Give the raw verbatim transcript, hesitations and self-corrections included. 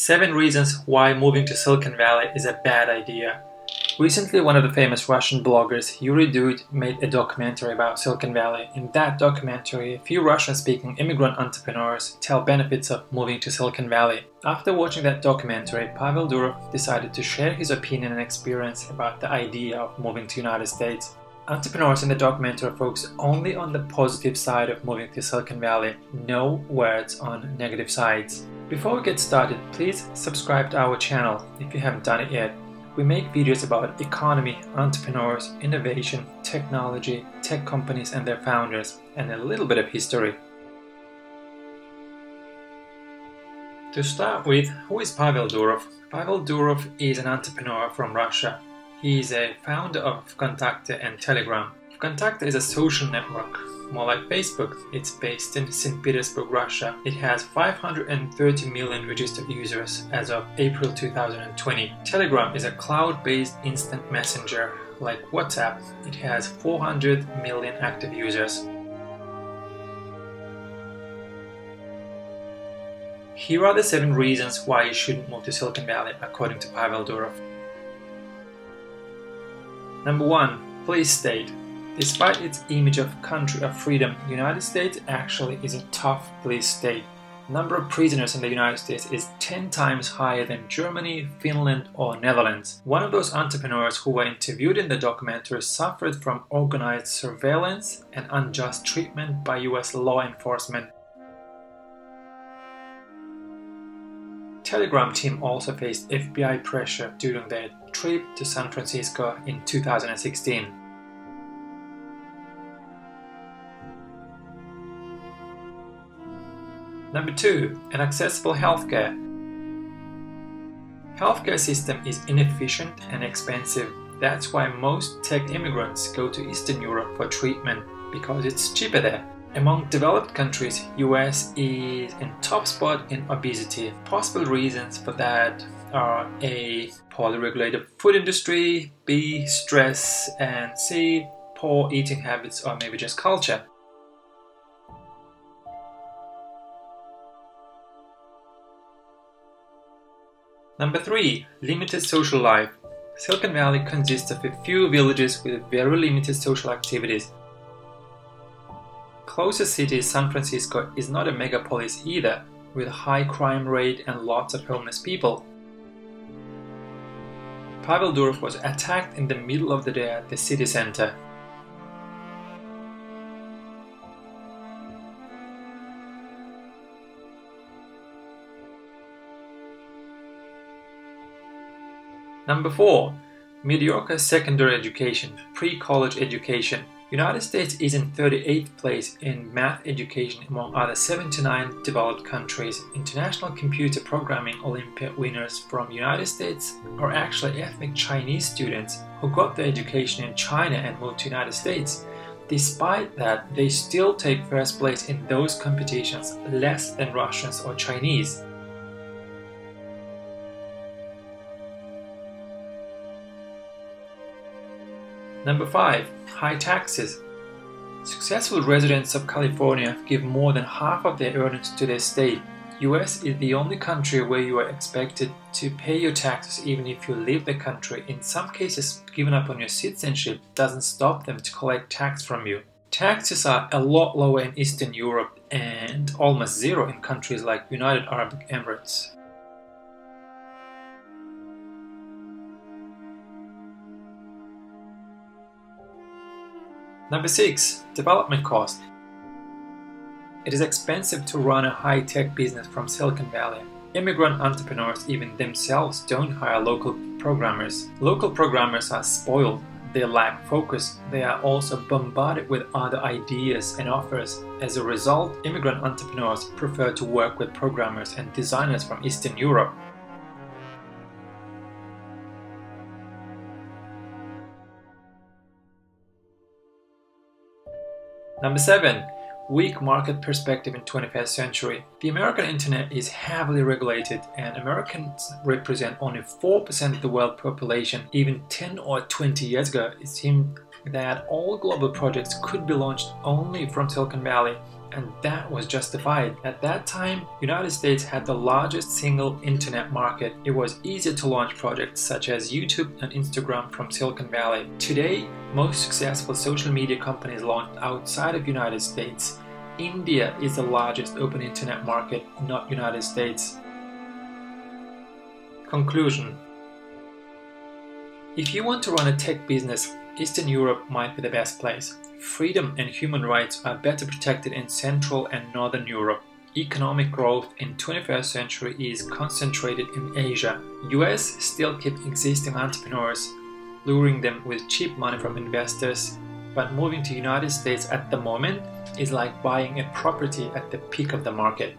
seven reasons why moving to Silicon Valley is a bad idea. Recently, one of the famous Russian bloggers, Yuri Dud, made a documentary about Silicon Valley. In that documentary, a few Russian-speaking immigrant entrepreneurs tell benefits of moving to Silicon Valley. After watching that documentary, Pavel Durov decided to share his opinion and experience about the idea of moving to the United States. Entrepreneurs in the documentary focus only on the positive side of moving to Silicon Valley, no words on negative sides. Before we get started, please subscribe to our channel if you haven't done it yet. We make videos about economy, entrepreneurs, innovation, technology, tech companies and their founders, and a little bit of history. To start with, who is Pavel Durov? Pavel Durov is an entrepreneur from Russia. He is a founder of VKontakte and Telegram. VKontakte is a social network, more like Facebook. It's based in Saint Petersburg, Russia. It has five hundred thirty million registered users as of April two thousand twenty. Telegram is a cloud-based instant messenger like WhatsApp. It has four hundred million active users. Here are the seven reasons why you shouldn't move to Silicon Valley, according to Pavel Durov. Number one, police state. Despite its image of country of freedom, the United States actually is a tough police state. The number of prisoners in the United States is ten times higher than Germany, Finland or Netherlands. One of those entrepreneurs who were interviewed in the documentary suffered from organized surveillance and unjust treatment by U S law enforcement. Telegram team also faced F B I pressure during their trip to San Francisco in two thousand sixteen. Number two, inaccessible healthcare. Healthcare system is inefficient and expensive. That's why most tech immigrants go to Eastern Europe for treatment, because it's cheaper there. Among developed countries, U S is in top spot in obesity. Possible reasons for that are A, poorly regulated food industry, B, stress, and C, poor eating habits or maybe just culture. Number three, limited social life. Silicon Valley consists of a few villages with very limited social activities. Closest city, San Francisco, is not a megapolis either, with a high crime rate and lots of homeless people. Pavel Durov was attacked in the middle of the day at the city center. Number four, mediocre secondary education, pre-college education. United States is in thirty-eighth place in math education among other seventy-nine developed countries. International Computer Programming Olympiad winners from United States are actually ethnic Chinese students who got their education in China and moved to United States. Despite that, they still take first place in those competitions, less than Russians or Chinese. Number five, high taxes. Successful residents of California give more than half of their earnings to their state. U S is the only country where you are expected to pay your taxes even if you leave the country. In some cases, giving up on your citizenship doesn't stop them to collect tax from you. Taxes are a lot lower in Eastern Europe and almost zero in countries like United Arab Emirates. Number six, development cost. It is expensive to run a high-tech business from Silicon Valley. Immigrant entrepreneurs even themselves don't hire local programmers. Local programmers are spoiled, they lack focus, they are also bombarded with other ideas and offers. As a result, immigrant entrepreneurs prefer to work with programmers and designers from Eastern Europe. Number seven, weak market perspective in twenty-first century. The American internet is heavily regulated and Americans represent only four percent of the world population. Even ten or twenty years ago, it seemed that all global projects could be launched only from Silicon Valley. and that was justified. At that time, United States had the largest single internet market. It was easy to launch projects such as YouTube and Instagram from Silicon Valley. Today, most successful social media companies launched outside of United States. India is the largest open internet market, not United States. Conclusion. If you want to run a tech business, Eastern Europe might be the best place. Freedom and human rights are better protected in Central and Northern Europe. Economic growth in twenty-first century is concentrated in Asia. U S still keep existing entrepreneurs, luring them with cheap money from investors, but moving to United States at the moment is like buying a property at the peak of the market.